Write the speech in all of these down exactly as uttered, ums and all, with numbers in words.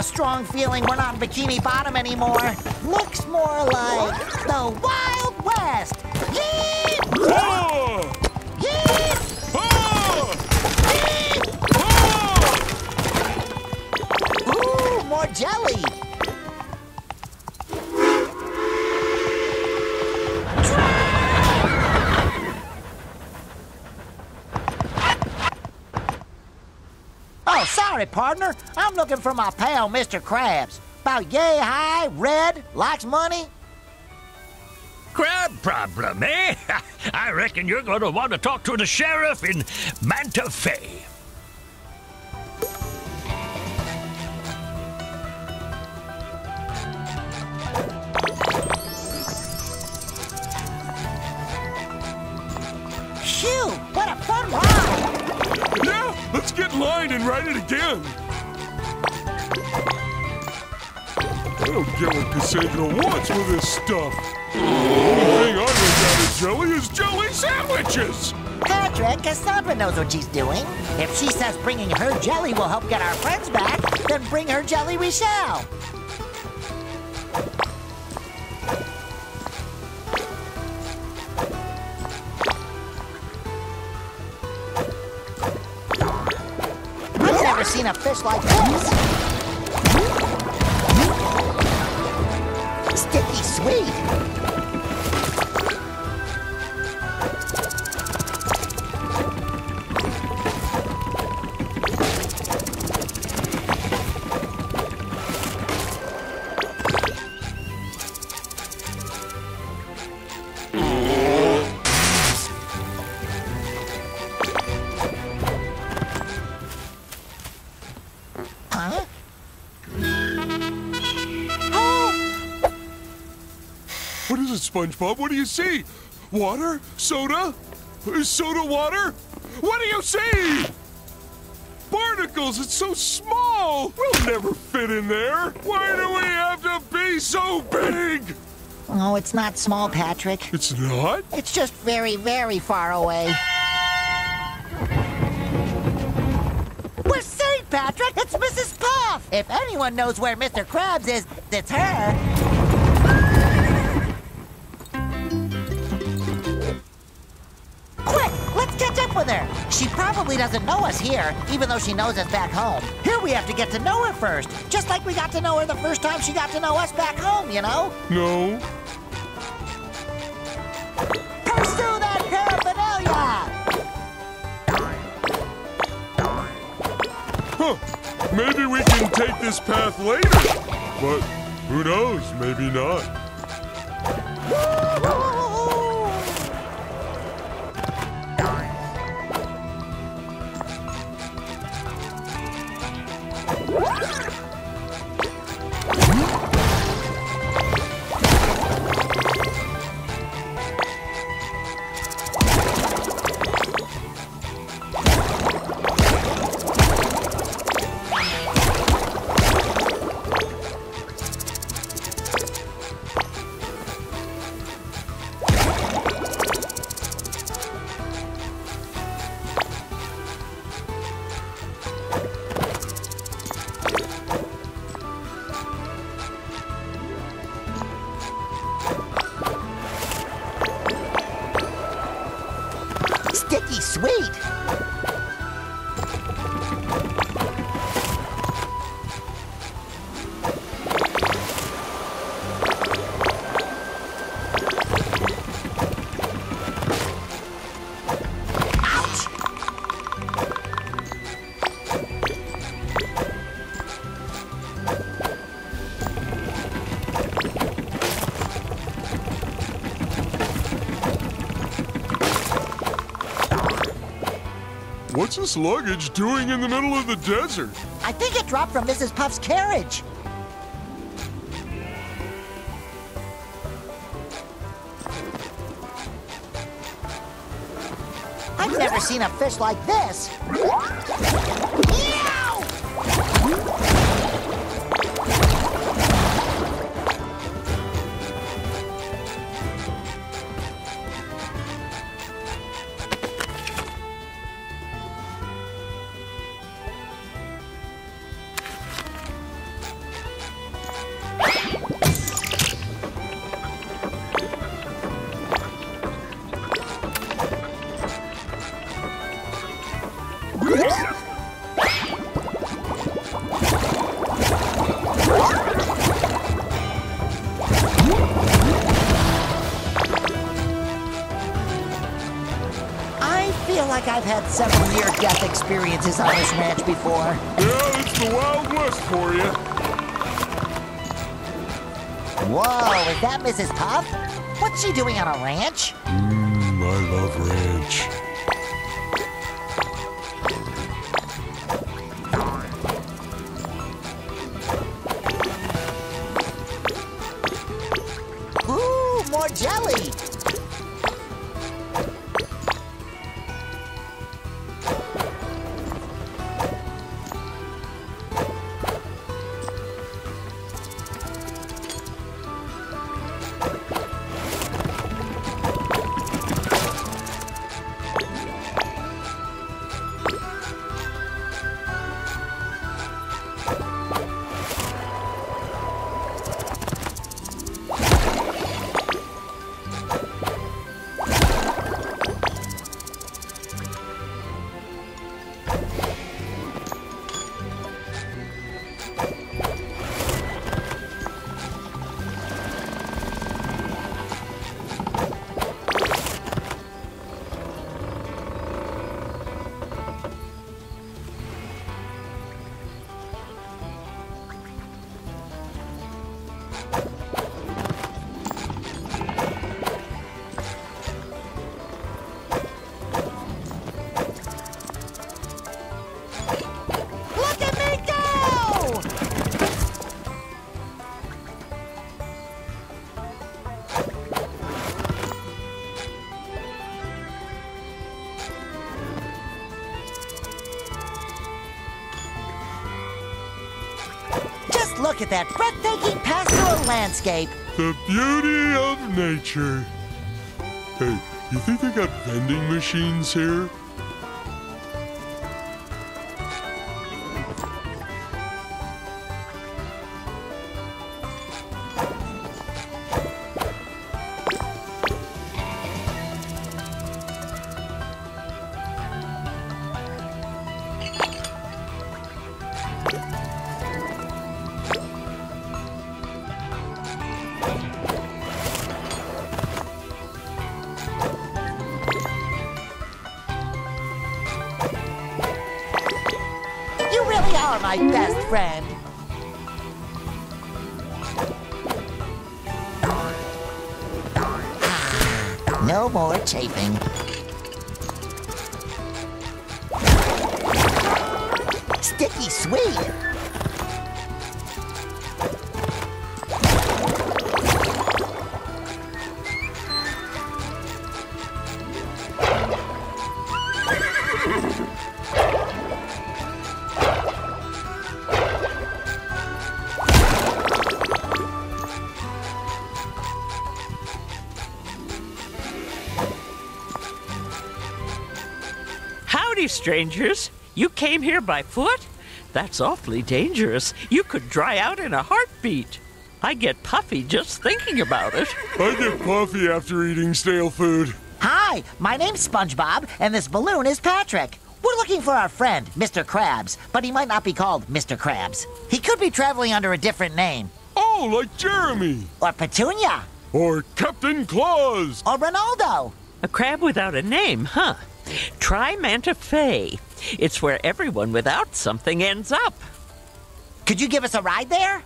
a strong feeling we're not Bikini Bottom anymore. Looks more like the Wild West. Yee! Oh! Yee! Oh! Yee! Oh! Ooh, more jelly. Oh, sorry, partner. I'm looking for my pal, Mister Krabs. About yay high, red, likes money. Crab problem, eh? I reckon you're going to want to talk to the sheriff in Manta Fe. Phew, what a fun ride! Yeah, let's get in line and ride it again. I don't get what Cassandra wants with this stuff. The only thing I know about jelly is jelly sandwiches. Patrick, Cassandra knows what she's doing. If she says bringing her jelly will help get our friends back, then bring her jelly we shall. Seen a fish like this. Sticky sweet. Huh? Oh! What is it, SpongeBob? What do you see? Water? Soda? Soda water? What do you see? Barnacles! It's so small! We'll never fit in there! Why do we have to be so big? Oh, it's not small, Patrick. It's not? It's just very, very far away. Patrick, it's Missus Puff! If anyone knows where Mister Krabs is, it's her! Quick, let's catch up with her! She probably doesn't know us here, even though she knows us back home. Here we have to get to know her first, just like we got to know her the first time she got to know us back home, you know? No. Pursue that paraphernalia! Huh. Maybe we can take this path later. But who knows? Maybe not. Sticky sweet. What's this luggage doing in the middle of the desert? I think it dropped from Missus Puff's carriage. I've never seen a fish like this. feel like I've had several near-death experiences on this ranch before. Well, it's the Wild West for you. Whoa, is that Missus Puff? What's she doing on a ranch? Mmm, I love ranch. Ooh, more jelly. Look at that breathtaking pastoral landscape. The beauty of nature. Hey, you think they got vending machines here? My best friend. Ah, no more chafing. Sticky sweet. Strangers, you came here by foot? That's awfully dangerous. You could dry out in a heartbeat. I get puffy just thinking about it. I get puffy after eating stale food. Hi, my name's SpongeBob, and this balloon is Patrick. We're looking for our friend, Mister Krabs, but he might not be called Mister Krabs. He could be traveling under a different name. Oh, like Jeremy. Or Petunia. Or Captain Claus. Or Ronaldo. A crab without a name, huh? Try Manta Fe. It's where everyone without something ends up. Could you give us a ride there?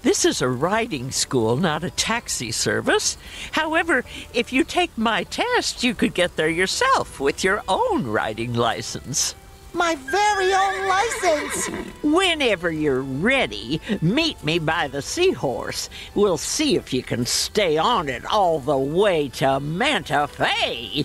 This is a riding school, not a taxi service. However, if you take my test, you could get there yourself with your own riding license. My very own license! Whenever you're ready, meet me by the seahorse. We'll see if you can stay on it all the way to Manta Fe.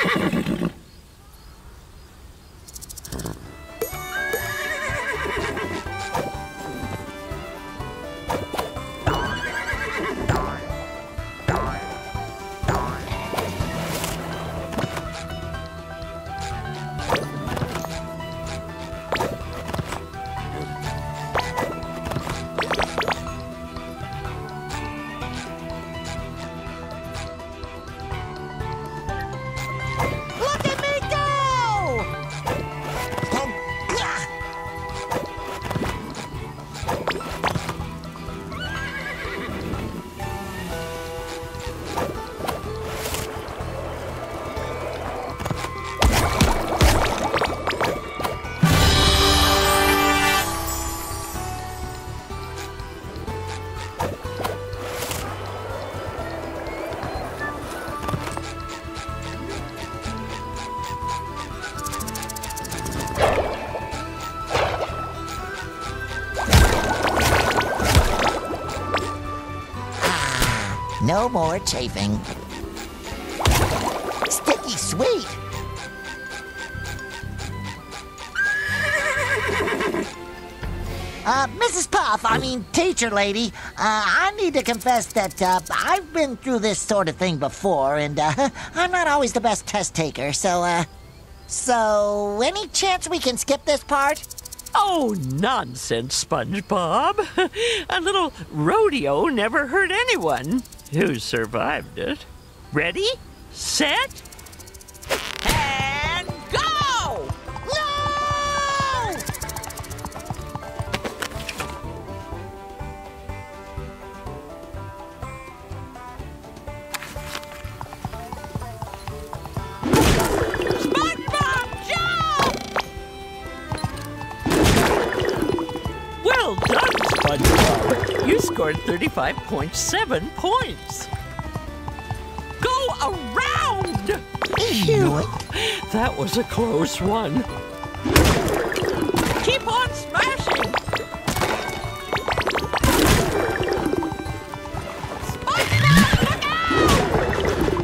Look at no more chafing. Sticky sweet! Uh, Missus Puff, I mean teacher lady, uh, I need to confess that uh, I've been through this sort of thing before, and uh, I'm not always the best test taker, so, uh, so any chance we can skip this part? Oh, nonsense, SpongeBob. A little rodeo never hurt anyone who survived it. Ready, set, and go! No! thirty-five point seven points. Go around! Phew. That was a close one. Keep on smashing! SpongeBob, look out!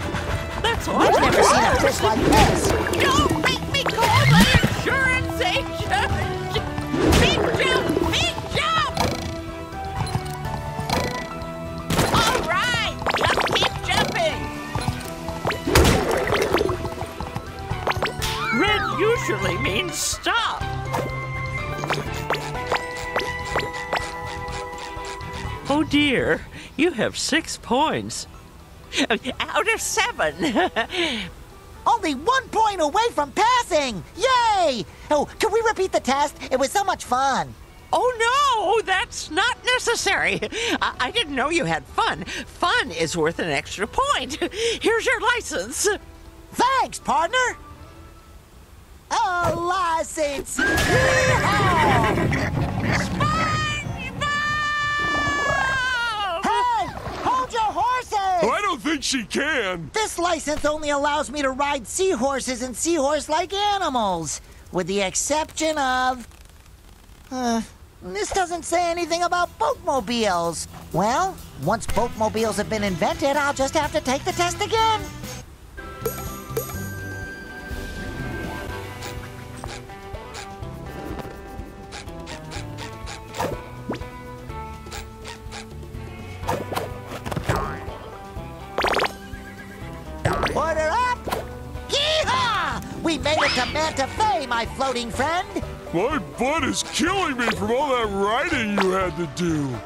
That's all I've never seen a fish like this. Don't make me call my insurance agent! Big jump! Big jump! Usually means stop. Oh dear, you have six points. Out of seven. Only one point away from passing. Yay! Oh, can we repeat the test? It was so much fun. Oh no, that's not necessary. I, I didn't know you had fun. Fun is worth an extra point. Here's your license. Thanks, partner. A license! SpongeBob! Hey! Hold your horses! Oh, I don't think she can. This license only allows me to ride seahorses and seahorse-like animals, with the exception of... Uh, this doesn't say anything about boatmobiles. Well, once boatmobiles have been invented, I'll just have to take the test again. Order up! Yeehaw! We made it to Manta Fe, my floating friend. My butt is killing me from all that riding you had to do.